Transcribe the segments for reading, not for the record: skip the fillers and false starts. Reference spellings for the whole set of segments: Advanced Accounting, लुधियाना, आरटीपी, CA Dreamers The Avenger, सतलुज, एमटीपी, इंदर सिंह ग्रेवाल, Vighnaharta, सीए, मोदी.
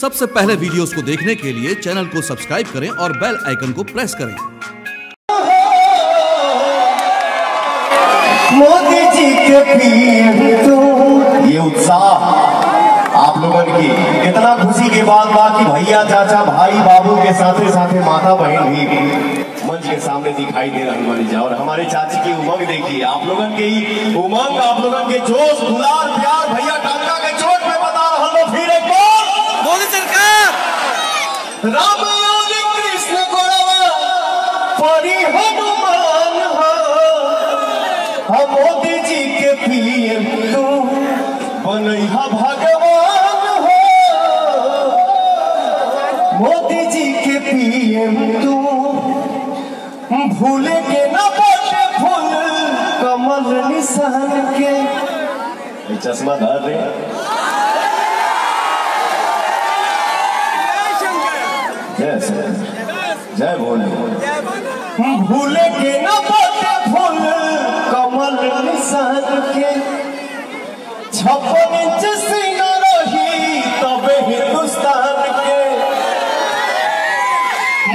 सबसे पहले वीडियोस को देखने के लिए चैनल को सब्सक्राइब करें और बेल आइकन को प्रेस करें। मोदी जी के पीएम ये उत्साह आप लोगों की कितना खुशी की बात बाकी भैया चाचा भाई बाबू के साथ साथ माता बहन भी मंच के सामने दिखाई दे रही हमारी जा। और हमारे चाची की उमंग देखिए, आप लोगों की उमंग, आप लोगों के जोश, गुलाल, प्यार, भैया काका के चोट पे बता रहा हूं फिर एक बार मोदी सरकार राम कृष्ण गोड़ा मोदी जी के पीएम तू बनैया भगवान हो, मोदी जी के पीएम तू भूले के न बचे फूल कमल निशान के चश्मा धर रहे जय बोले भूले के न बचे फूल कमल निशान के 56 इंच सिंगर ही तब हिंदुस्तान के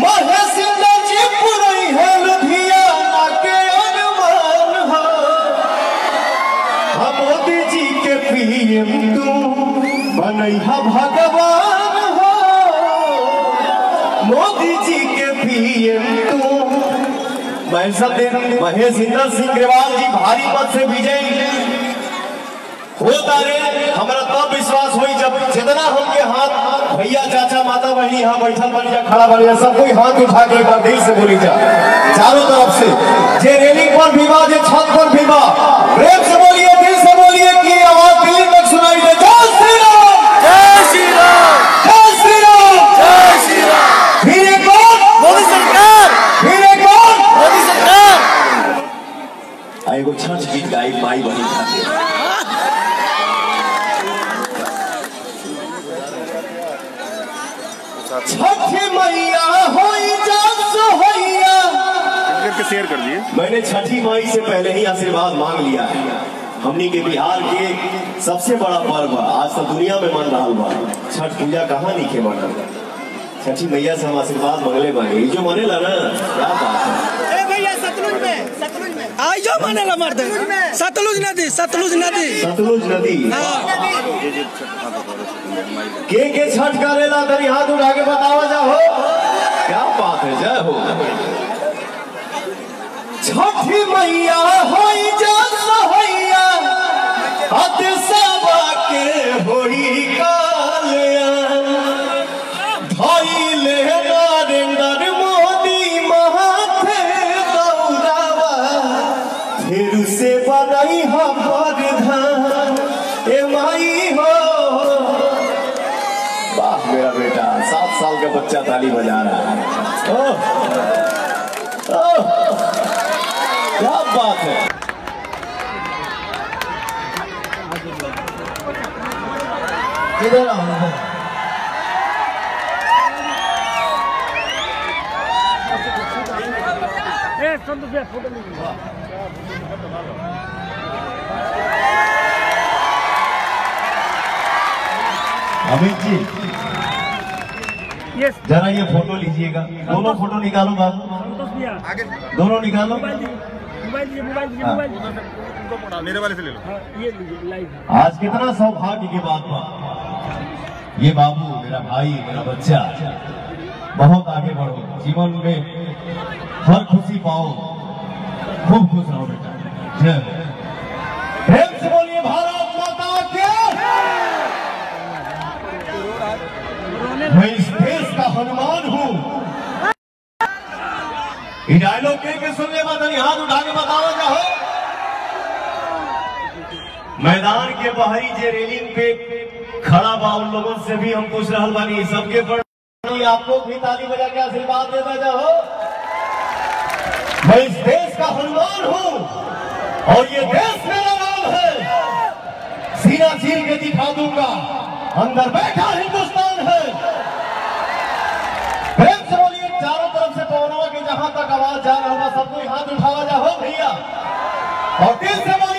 महेश लुधियाना के अनुमान हो हम मोदी जी के पीएम तू बनैया भगवान हो, मोदी जी के पीएम तू महेश इंदर सिंह ग्रेवाल जी भारी मत से विजयी होता रहे। हमारा तब विश्वास हुई जब जितना हमके हाथ भैया चाचा माता बहनी यहाँ बैठल बन या खड़ा बन या सब कोई हाथ उठा के एक बार दिल से बोली जा चारों तरफ से, जे रेलिंग पर भी वाह, जे छत पर भी वाह, प्रेम से बोलिए, दिल से बोलिए कि आवाज दिल्ली तक सुनाई दे। जय श्री राम, जय श्री राम, जय श्री राम, जय श्री राम। फिर एक बार मोदी सरकार, फिर एक बार मोदी सरकार। आएगो छठ गीत गाई माई बहनी खातिर छठ मैया होई जाइया करके शेयर कर दिए। मैंने छठी माई से पहले ही आशीर्वाद मांग लिया है। हमनी के बिहार के सबसे बड़ा पर्व आज तो दुनिया में मन रहा बा छठ पूजा, कहाँ नहीं के माना छठी मैया से हम आशीर्वाद मंगले बागे जो मने ला ना क्या बात है। ए भैया सतलुज में आइयो मने ला मर्द सतलुज नदी के छठ करेला तरी हाथ उठा के बतावा जा हो क्या बात है। जय हो छठी मैया होई जा सोहैया हाथ सेवा के होई कालिया धई ले नरेंद्र मोदी माथे दौड़ावा फेरू से बनाई हम प्रधान ए माई हो। मेरा बेटा 7 साल का बच्चा ताली बजा रहा है। क्या बात है। किधर ए संतु भैया फोटो लीजिए। अमित जी जरा ये फोटो लीजिएगा, दोनों फोटो निकालो बाबू, दोनों निकालो। मेरे वाले से ले लो। आज कितना सौभाग्य की बात है, ये बाबू मेरा भाई मेरा बच्चा बहुत आगे बढ़ो जीवन में, हर खुशी पाओ, खूब खुश रहो बेटा। जय हनुमान हूँ डायलॉग के सुनने बाद हाथ उठा के बताओ चाहो मैदान के बाहरी जे रेलिंग पे खड़ा बा उन लोगों से भी हम पूछ रहा बानी सबके पर आपको भी ताली बजा के आशीर्वाद देता जाओ। मैं इस देश का हनुमान हूँ और ये देश मेरा नाम है, सीना चीर के दिखा दूंगा अंदर बैठा हिंदुस्तान है। चारों तरफ से पवनवा के जहां तक आवाज जा रहा है सबको हाथ उठावा जा हो भैया और दिल से